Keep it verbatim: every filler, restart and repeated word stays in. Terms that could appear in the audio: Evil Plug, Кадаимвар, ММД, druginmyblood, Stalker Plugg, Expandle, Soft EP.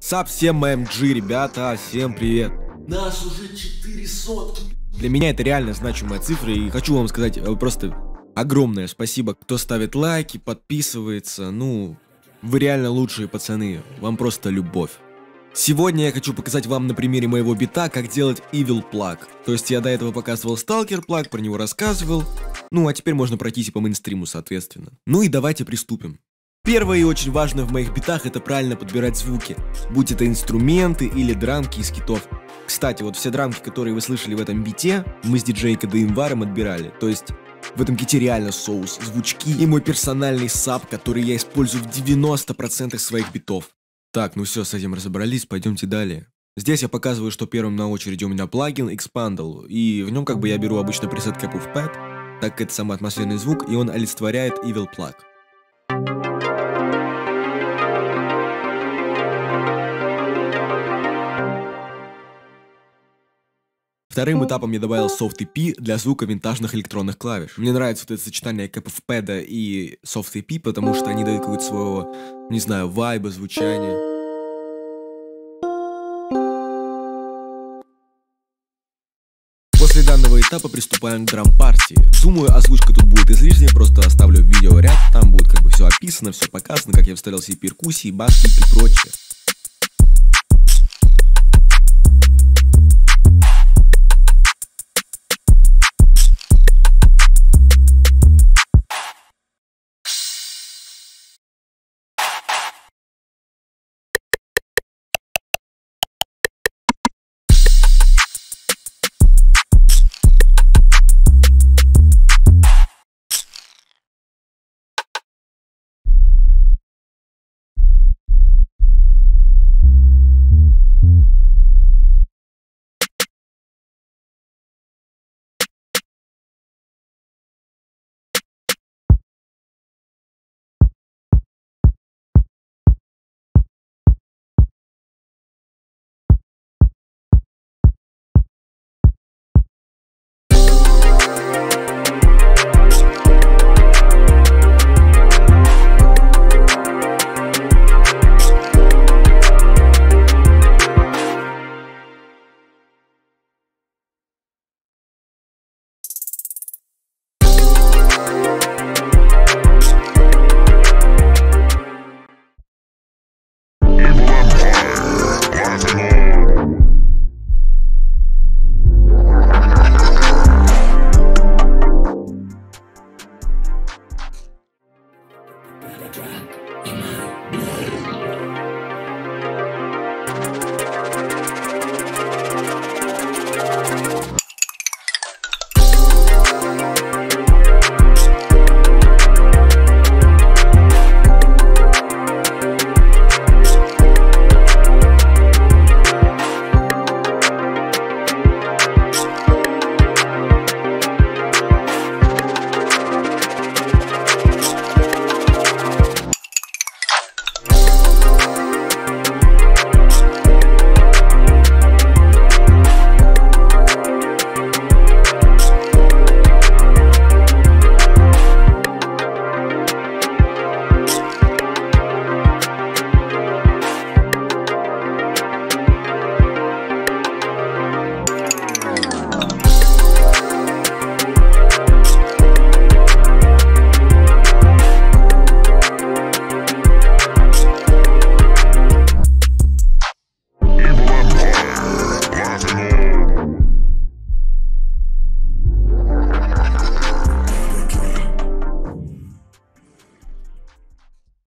Совсем ММД, ребята, всем привет. Нас уже четыре сотки. Для меня это реально значимая цифра, и хочу вам сказать просто огромное спасибо, кто ставит лайки, подписывается. Ну, вы реально лучшие пацаны, вам просто любовь. Сегодня я хочу показать вам на примере моего бита, как делать Evil Plug. То есть я до этого показывал Stalker Plugg, про него рассказывал. Ну, а теперь можно пройтись и по мейнстриму, соответственно. Ну и давайте приступим. Первое и очень важное в моих битах — это правильно подбирать звуки. Будь это инструменты или драмки из китов. Кстати, вот все драмки, которые вы слышали в этом бите, мы с диджеем Кадаимваром отбирали. То есть в этом ките реально соус, звучки и мой персональный саб, который я использую в девяноста процентах своих битов. Так, ну все, с этим разобрались, пойдемте далее. Здесь я показываю, что первым на очереди у меня плагин Expandle, и в нем как бы я беру обычно пресет ка пэ эф-пэда, так как это самый атмосферный звук, и он олицетворяет Evil Plug. Вторым этапом я добавил Soft и пи для звука винтажных электронных клавиш. Мне нравится вот это сочетание ка пэ эф-пэда и Soft и пи, потому что они дают какого-то своего, не знаю, вайба, звучания. После данного этапа приступаем к драм-партии. Думаю, озвучка тут будет излишняя, просто оставлю видеоряд, там будет как бы все описано, все показано, как я вставлял себе перкуссии, баски и прочее. Drunk in my blood.